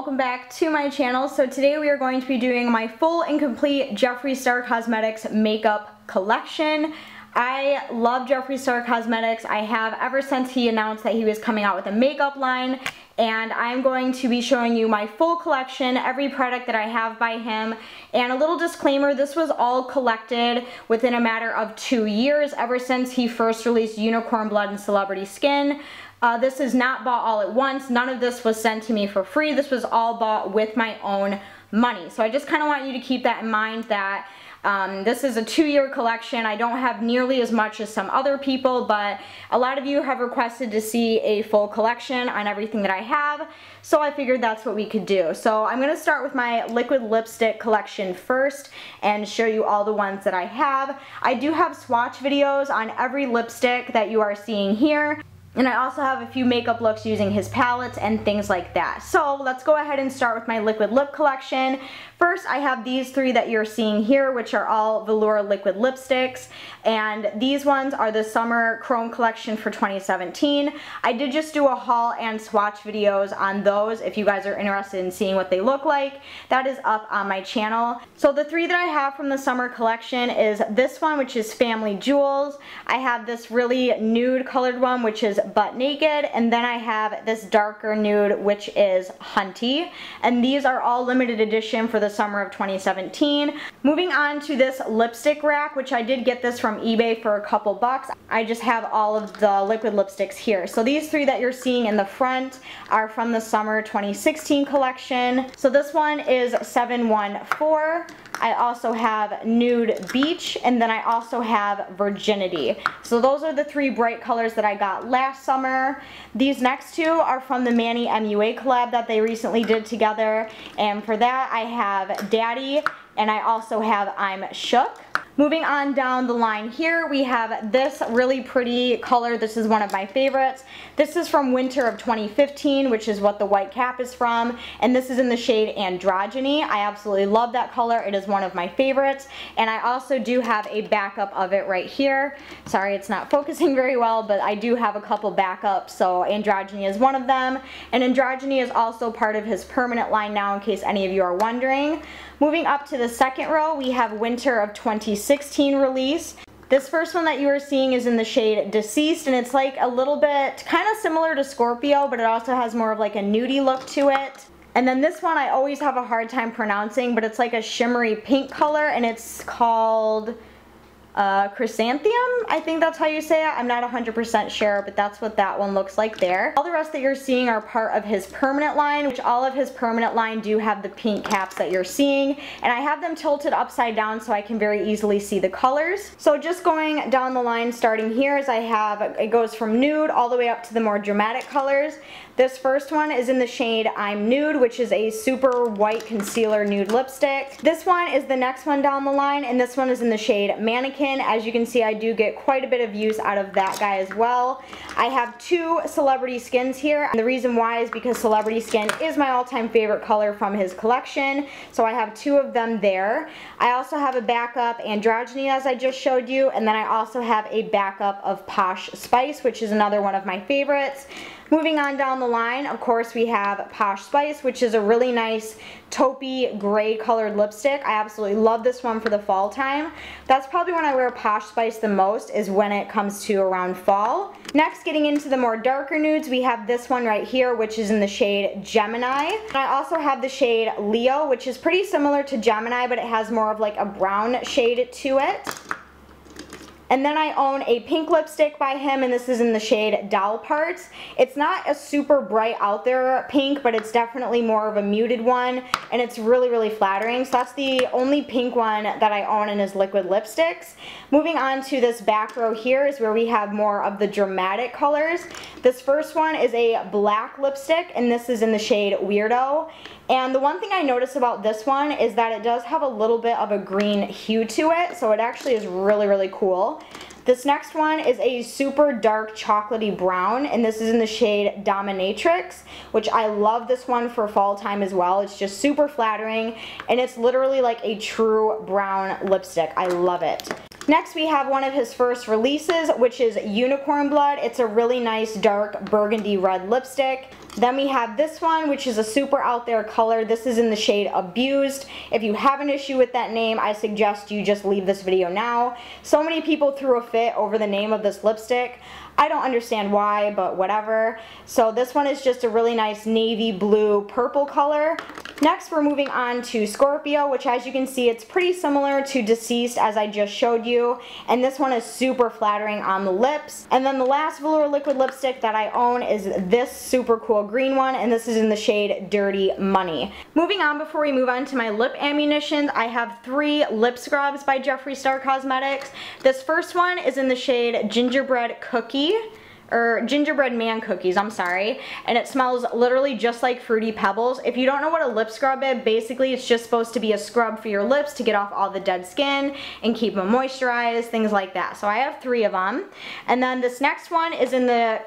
welcome back to my channel. So today we are going to be doing my full and complete Jeffree Star Cosmetics makeup collection. I love Jeffree Star Cosmetics. I have ever since he announced that he was coming out with a makeup line, and I'm going to be showing you my full collection, every product that I have by him. And a little disclaimer, this was all collected within a matter of 2 years, ever since he first released Unicorn Blood and Celebrity Skin. This is not bought all at once. None of this was sent to me for free. This was all bought with my own money. So I just kind of want you to keep that in mind, that this is a 2-year collection. I don't have nearly as much as some other people, but a lot of you have requested to see a full collection on everything that I have, so I figured that's what we could do. So I'm going to start with my liquid lipstick collection first and show you all the ones that I have. I do have swatch videos on every lipstick that you are seeing here, and I also have a few makeup looks using his palettes and things like that. So let's go ahead and start with my liquid lip collection. First, I have these three that you're seeing here, which are all velour liquid lipsticks. And these ones are the Summer Chrome Collection for 2017. I did just do a haul and swatch videos on those if you guys are interested in seeing what they look like. That is up on my channel. So the three that I have from the Summer Collection is this one, which is Family Jewels. I have this really nude colored one, which is Butt Naked, and then I have this darker nude, which is Hunty, and these are all limited edition for the summer of 2017. Moving on to this lipstick rack, which I did get this from eBay for a couple bucks. I just have all of the liquid lipsticks here. So these three that you're seeing in the front are from the summer 2016 collection. So this one is 714. I also have Nude Beach, and then I also have Virginity. So those are the three bright colors that I got last summer. These next two are from the Manny MUA collab that they recently did together, and for that I have Daddy, and I also have I'm Shook. Moving on down the line here, we have this really pretty color. This is one of my favorites. This is from winter of 2015, which is what the white cap is from, and this is in the shade Androgyny. I absolutely love that color. It is one of my favorites, and I also do have a backup of it right here. Sorry, it's not focusing very well, but I do have a couple backups, so Androgyny is one of them, and Androgyny is also part of his permanent line now, in case any of you are wondering. Moving up to the second row, we have winter of 2016 release. This first one that you are seeing is in the shade Deceased, and it's like a little bit kind of similar to Scorpio, but it also has more of like a nudie look to it. And then this one I always have a hard time pronouncing, but it's like a shimmery pink color, and it's called Chrysanthemum, I think that's how you say it. I'm not 100% sure, but that's what that one looks like there. All the rest that you're seeing are part of his permanent line, which all of his permanent line do have the pink caps that you're seeing, and I have them tilted upside down so I can very easily see the colors. So just going down the line, starting here, as I have, it goes from nude all the way up to the more dramatic colors. This first one is in the shade I'm Nude, which is a super white concealer nude lipstick. This one is the next one down the line, and this one is in the shade Mannequin. As you can see, I do get quite a bit of use out of that guy as well. I have two Celebrity Skins here, and the reason why is because Celebrity Skin is my all-time favorite color from his collection, so I have two of them there. I also have a backup Androgyny, as I just showed you, and then I also have a backup of Posh Spice, which is another one of my favorites. Moving on down the line, of course, we have Posh Spice, which is a really nice taupey gray colored lipstick. I absolutely love this one for the fall time. That's probably when I wear Posh Spice the most, is when it comes to around fall. Next, getting into the more darker nudes, we have this one right here, which is in the shade Gemini. And I also have the shade Leo, which is pretty similar to Gemini, but it has more of like a brown shade to it. And then I own a pink lipstick by him, and this is in the shade Doll Parts. It's not a super bright out there pink, but it's definitely more of a muted one, and it's really, really flattering. So that's the only pink one that I own in his liquid lipsticks. Moving on to this back row here is where we have more of the dramatic colors. This first one is a black lipstick, and this is in the shade Weirdo. And the one thing I notice about this one is that it does have a little bit of a green hue to it, so it actually is really, really cool. This next one is a super dark chocolatey brown, and this is in the shade Dominatrix, which I love this one for fall time as well. It's just super flattering, and it's literally like a true brown lipstick. I love it. Next, we have one of his first releases, which is Unicorn Blood. It's a really nice dark burgundy red lipstick. Then we have this one, which is a super out there color. This is in the shade Abused. If you have an issue with that name, I suggest you just leave this video now. So many people threw a fit over the name of this lipstick. I don't understand why, but whatever. So this one is just a really nice navy blue purple color. Next, we're moving on to Scorpio, which, as you can see, it's pretty similar to Deceased, as I just showed you. And this one is super flattering on the lips. And then the last velour liquid lipstick that I own is this super cool green one, and this is in the shade Dirty Money. Moving on, before we move on to my lip ammunition, I have three lip scrubs by Jeffree Star Cosmetics. This first one is in the shade Gingerbread Cookie. Or Gingerbread Man Cookies, I'm sorry. And it smells literally just like Fruity Pebbles. If you don't know what a lip scrub is, basically it's just supposed to be a scrub for your lips to get off all the dead skin and keep them moisturized, things like that. So I have three of them. And then this next one is in the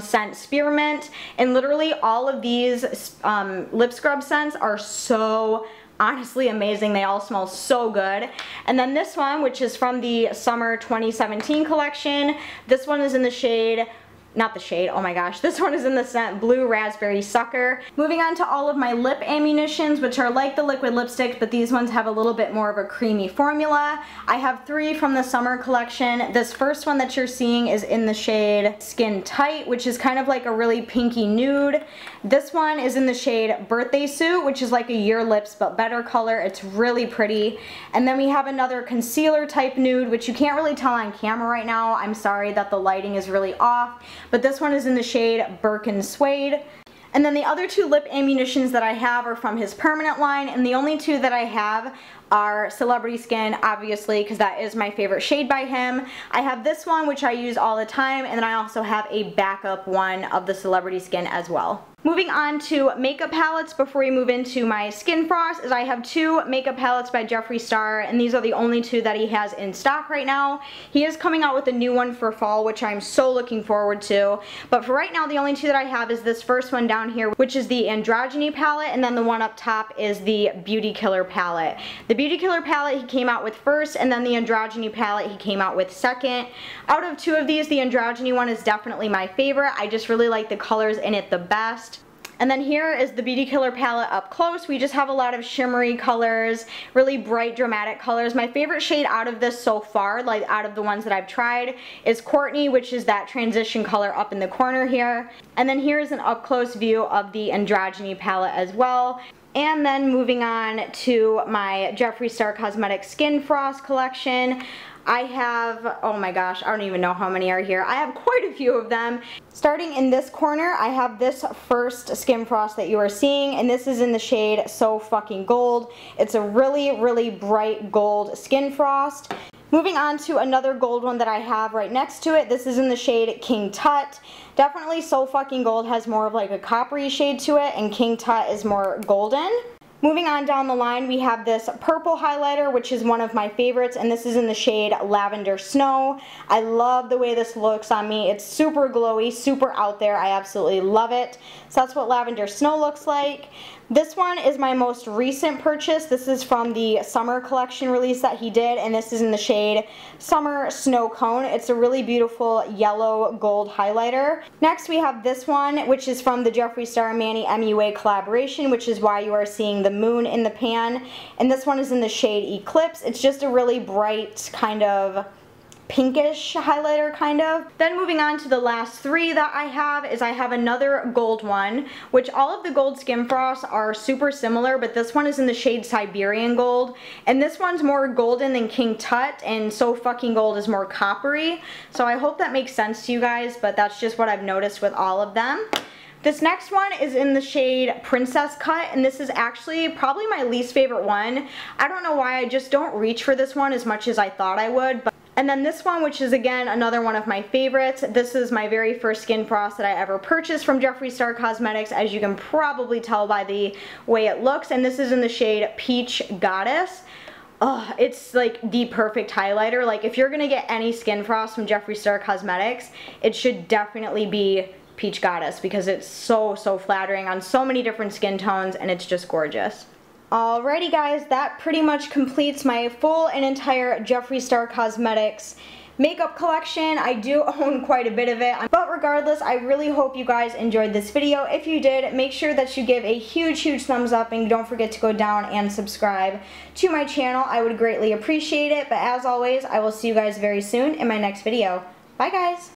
scent Spearmint. And literally all of these lip scrub scents are so honestly amazing. They all smell so good. And then this one, which is from the summer 2017 collection, this one is in the shade, not the shade, oh my gosh, this one is in the scent Blue Raspberry Sucker. Moving on to all of my lip ammunitions, which are like the liquid lipstick, but these ones have a little bit more of a creamy formula. I have three from the summer collection. This first one that you're seeing is in the shade Skin Tight, which is kind of like a really pinky nude. This one is in the shade Birthday Suit, which is like a Your Lips But Better color. It's really pretty. And then we have another concealer type nude, which you can't really tell on camera right now. I'm sorry that the lighting is really off. But this one is in the shade Birkin Suede. And then the other two lip ammunitions that I have are from his permanent line, and the only two that I have are Celebrity Skin, obviously, because that is my favorite shade by him. I have this one, which I use all the time, and then I also have a backup one of the Celebrity Skin as well. Moving on to makeup palettes before we move into my Skin Frost, is I have two makeup palettes by Jeffree Star, and these are the only two that he has in stock right now. He is coming out with a new one for fall, which I'm so looking forward to. But for right now, the only two that I have is this first one down here, which is the Androgyny palette, and then the one up top is the Beauty Killer palette. The Beauty Killer palette he came out with first, and then the Androgyny palette he came out with second. Out of two of these, the Androgyny one is definitely my favorite. I just really like the colors in it the best. And then here is the Beauty Killer palette up close. We just have a lot of shimmery colors, really bright, dramatic colors. My favorite shade out of this so far, like out of the ones that I've tried, is Courtney, which is that transition color up in the corner here. And then here is an up close view of the Androgyny palette as well. And then moving on to my Jeffree Star Cosmetics Skin Frost collection. I have, oh my gosh, I don't even know how many are here. I have quite a few of them. Starting in this corner, I have this first Skin Frost that you are seeing, and this is in the shade So Fucking Gold. It's a really, really bright gold Skin Frost. Moving on to another gold one that I have right next to it. This is in the shade King Tut. Definitely So Fucking Gold has more of like a coppery shade to it, and King Tut is more golden. Moving on down the line, we have this purple highlighter, which is one of my favorites, and this is in the shade Lavender Snow. I love the way this looks on me. It's super glowy, super out there. I absolutely love it. So that's what Lavender Snow looks like. This one is my most recent purchase. This is from the summer collection release that he did, and this is in the shade Summer Snow Cone. It's a really beautiful yellow gold highlighter. Next, we have this one, which is from the Jeffree Star Manny MUA collaboration, which is why you are seeing the moon in the pan, and this one is in the shade Eclipse. It's just a really bright kind of pinkish highlighter kind of. Then moving on to the last three that I have is I have another gold one, which all of the gold Skin Frosts are super similar, but this one is in the shade Siberian Gold, and this one's more golden than King Tut, and So Fucking Gold is more coppery. So I hope that makes sense to you guys, but that's just what I've noticed with all of them. This next one is in the shade Princess Cut, and this is actually probably my least favorite one. I don't know why, I just don't reach for this one as much as I thought I would. And then this one, which is again another one of my favorites. This is my very first Skin Frost that I ever purchased from Jeffree Star Cosmetics, as you can probably tell by the way it looks, and this is in the shade Peach Goddess. Oh, it's like the perfect highlighter. Like, if you're gonna get any Skin Frost from Jeffree Star Cosmetics, it should definitely be Peach Goddess, because it's so flattering on so many different skin tones, and it's just gorgeous. Alrighty guys, that pretty much completes my full and entire Jeffree Star Cosmetics makeup collection. I do own quite a bit of it. But regardless, I really hope you guys enjoyed this video. If you did, make sure that you give a huge, huge thumbs up, and don't forget to go down and subscribe to my channel. I would greatly appreciate it. But as always, I will see you guys very soon in my next video. Bye guys!